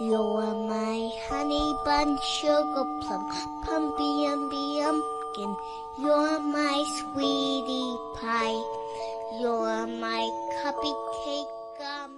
You're my honey bun, sugar plum, pumpkin umby-umkin. You're my sweetie pie. You're my cupcake gum.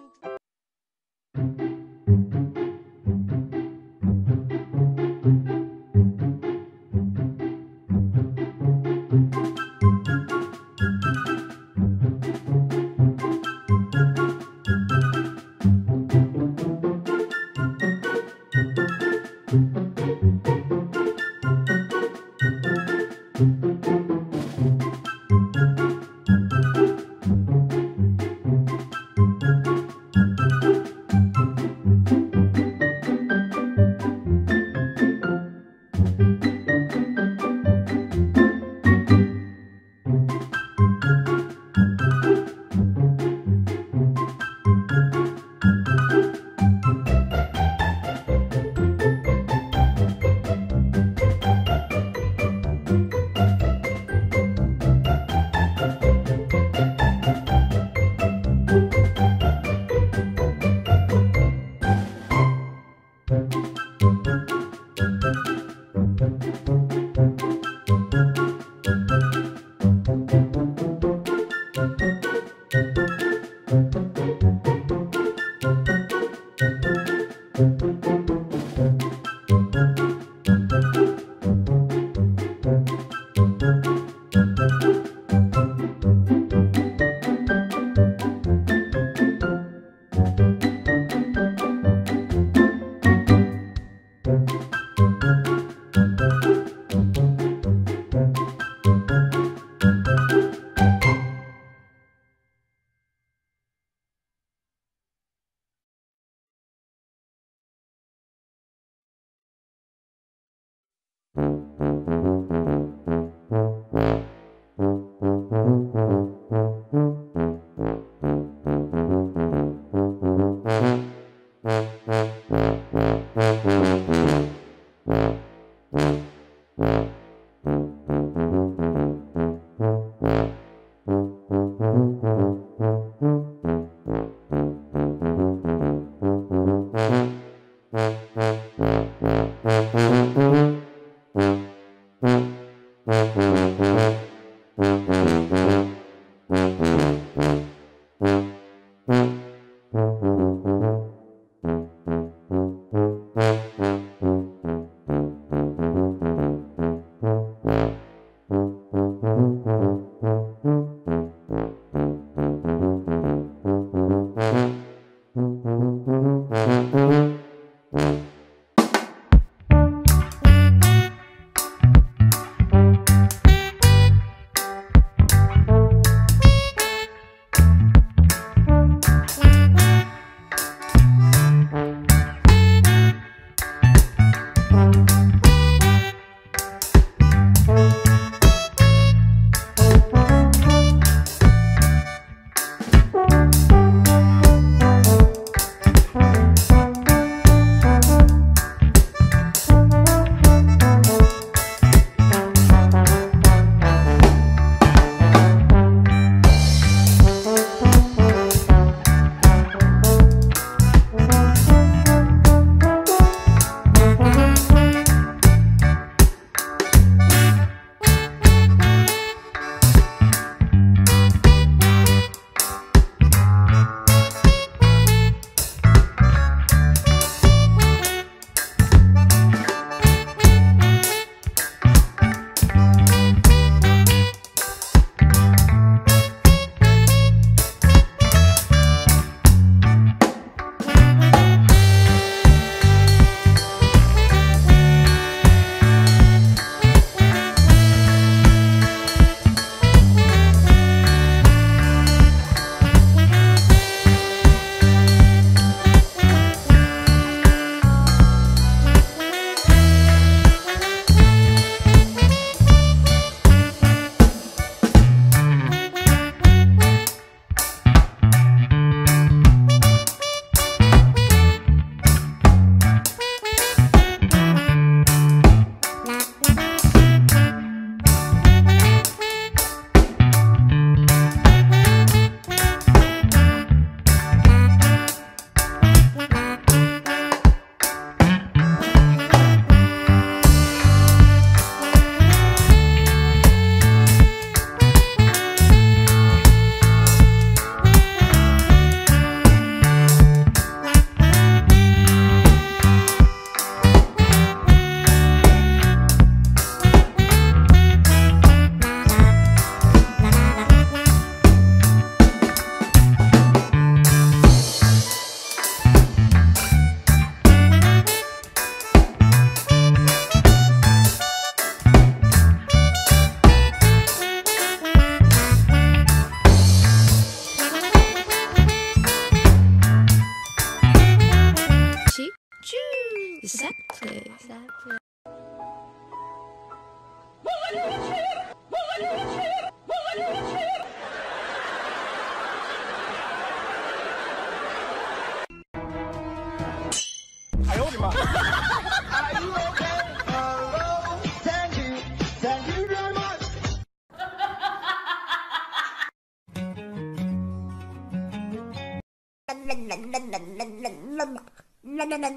This is my head,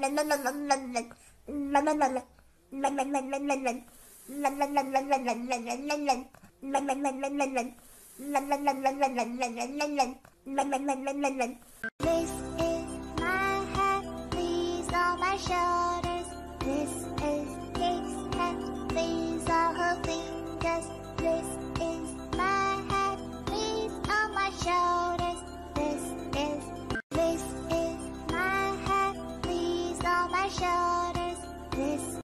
these are my shoulders. This is his head, these are her fingers. This is my head, these are my shoulders. This is my head, these are my shoulders. This.